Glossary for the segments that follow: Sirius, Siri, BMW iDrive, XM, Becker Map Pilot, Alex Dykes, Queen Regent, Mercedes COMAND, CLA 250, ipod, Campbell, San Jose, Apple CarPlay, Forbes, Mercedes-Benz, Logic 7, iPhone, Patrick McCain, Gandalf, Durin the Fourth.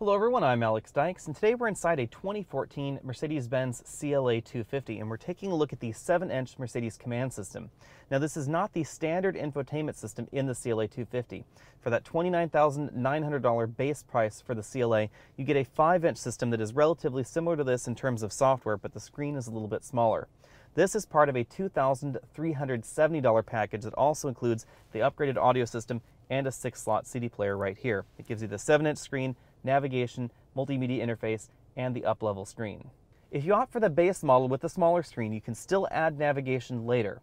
Hello everyone, I'm Alex Dykes, and today we're inside a 2014 Mercedes-Benz CLA 250, and we're taking a look at the 7-inch Mercedes COMAND system. Now this is not the standard infotainment system in the CLA 250. For that $29,900 base price for the CLA, you get a 5-inch system that is relatively similar to this in terms of software, but the screen is a little bit smaller. This is part of a $2,370 package that also includes the upgraded audio system and a 6-slot CD player right here. It gives you the 7-inch screen, navigation, multimedia interface, and the up-level screen. If you opt for the base model with the smaller screen, you can still add navigation later.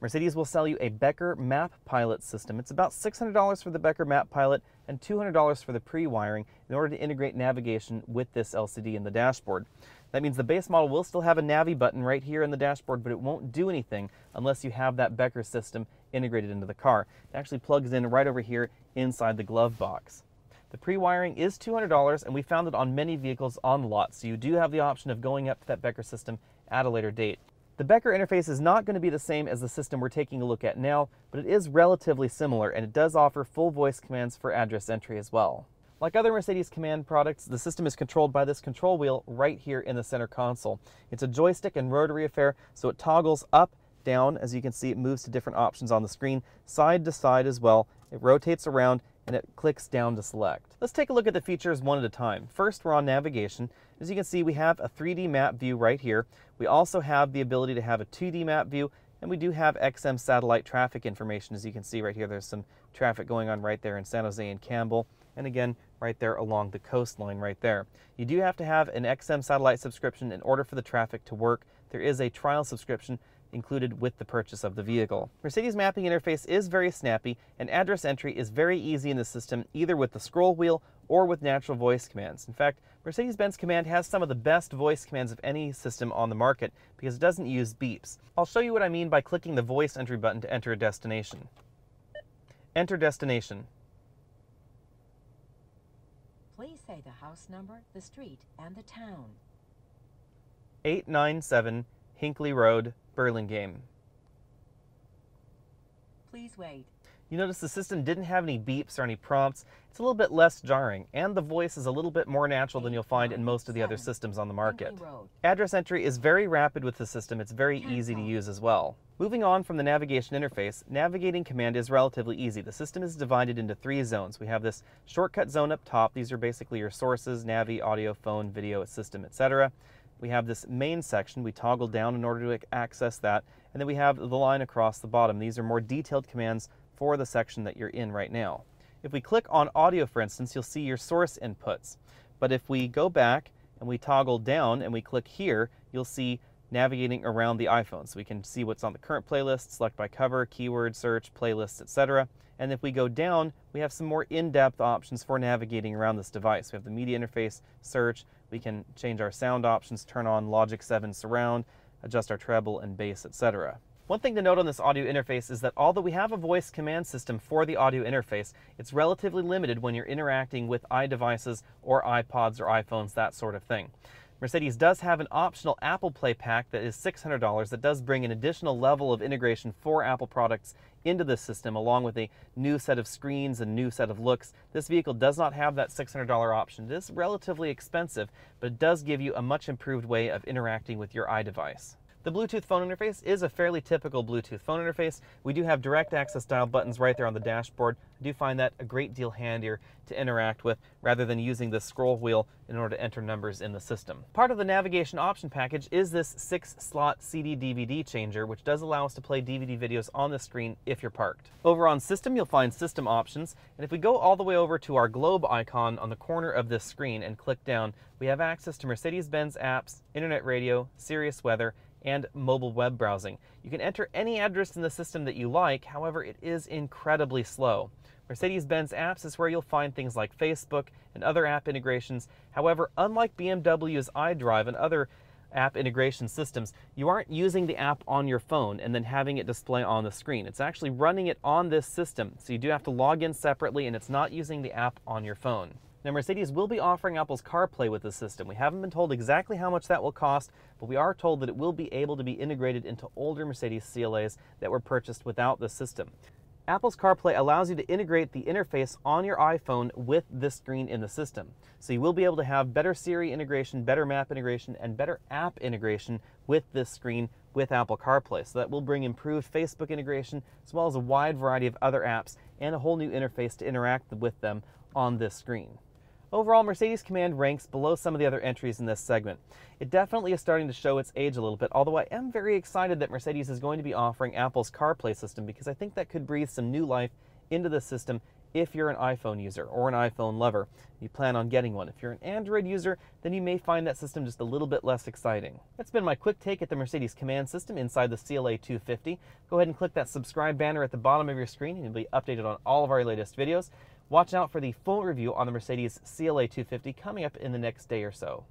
Mercedes will sell you a Becker Map Pilot system. It's about $600 for the Becker Map Pilot and $200 for the pre-wiring in order to integrate navigation with this LCD in the dashboard. That means the base model will still have a Navi button right here in the dashboard, but it won't do anything unless you have that Becker system integrated into the car. It actually plugs in right over here inside the glove box. The pre-wiring is $200, and we found it on many vehicles on the lot, so you do have the option of going up to that Becker system at a later date. The Becker interface is not going to be the same as the system we're taking a look at now, but it is relatively similar, and it does offer full voice commands for address entry as well. Like other Mercedes COMAND products, the system is controlled by this control wheel right here in the center console. It's a joystick and rotary affair, so it toggles up, down. As you can see, it moves to different options on the screen, side to side as well. It rotates around, and it clicks down to select. Let's take a look at the features one at a time. First, we're on navigation. As you can see, we have a 3D map view right here. We also have the ability to have a 2D map view, and we do have XM satellite traffic information. As you can see right here, there's some traffic going on right there in San Jose and Campbell, and again, right there along the coastline right there. You do have to have an XM satellite subscription in order for the traffic to work. There is a trial subscription included with the purchase of the vehicle. Mercedes mapping interface is very snappy, and address entry is very easy in the system, either with the scroll wheel or with natural voice commands. In fact, Mercedes-Benz COMAND has some of the best voice commands of any system on the market because it doesn't use beeps. I'll show you what I mean by clicking the voice entry button to enter a destination. Enter destination. Please say the house number, the street, and the town. 897 Hinkley Road, Burlingame. Please wait. You notice the system didn't have any beeps or any prompts. It's a little bit less jarring, and the voice is a little bit more natural than you'll find in most of the other systems on the market. Address entry is very rapid with the system. It's very easy to use as well. Moving on from the navigation interface, navigating COMAND is relatively easy. The system is divided into 3 zones. We have this shortcut zone up top. These are basically your sources, Navi, audio, phone, video, system, etc. We have this main section. We toggle down in order to access that. And then we have the line across the bottom. These are more detailed commands for the section that you're in right now. If we click on audio, for instance, you'll see your source inputs. But if we go back and we toggle down and we click here, you'll see navigating around the iPhone. So we can see what's on the current playlist, select by cover, keyword search, playlists, etc. And if we go down, we have some more in-depth options for navigating around this device. We have the media interface, search. We can change our sound options, turn on Logic 7 surround, adjust our treble and bass, etc. One thing to note on this audio interface is that although we have a voice command system for the audio interface, it's relatively limited when you're interacting with iDevices or iPods or iPhones, that sort of thing. Mercedes does have an optional Apple Play pack that is $600 that does bring an additional level of integration for Apple products into this system, along with a new set of screens and new set of looks. This vehicle does not have that $600 option. It is relatively expensive, but it does give you a much improved way of interacting with your iDevice. The Bluetooth phone interface is a fairly typical Bluetooth phone interface. We do have direct access dial buttons right there on the dashboard. I do find that a great deal handier to interact with rather than using this scroll wheel in order to enter numbers in the system. Part of the navigation option package is this 6-slot CD/DVD changer, which does allow us to play DVD videos on the screen if you're parked. Over on system, you'll find system options, and if we go all the way over to our globe icon on the corner of this screen and click down, we have access to Mercedes-Benz apps, internet radio, Sirius weather, and mobile web browsing. You can enter any address in the system that you like, however, it is incredibly slow. Mercedes-Benz apps is where you'll find things like Facebook and other app integrations. However, unlike BMW's iDrive and other app integration systems, you aren't using the app on your phone and then having it display on the screen. It's actually running it on this system, so you do have to log in separately, and it's not using the app on your phone. Now, Mercedes will be offering Apple's CarPlay with this system. We haven't been told exactly how much that will cost, but we are told that it will be able to be integrated into older Mercedes CLAs that were purchased without the system. Apple's CarPlay allows you to integrate the interface on your iPhone with this screen in the system. So you will be able to have better Siri integration, better map integration, and better app integration with this screen with Apple CarPlay. So that will bring improved Facebook integration, as well as a wide variety of other apps and a whole new interface to interact with them on this screen. Overall, Mercedes COMAND ranks below some of the other entries in this segment. It definitely is starting to show its age a little bit, although I am very excited that Mercedes is going to be offering Apple's CarPlay system, because I think that could breathe some new life into the system if you're an iPhone user or an iPhone lover. You plan on getting one. If you're an Android user, then you may find that system just a little bit less exciting. That's been my quick take at the Mercedes COMAND system inside the CLA 250. Go ahead and click that subscribe banner at the bottom of your screen and you'll be updated on all of our latest videos. Watch out for the full review on the Mercedes CLA 250 coming up in the next day or so.